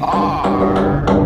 R.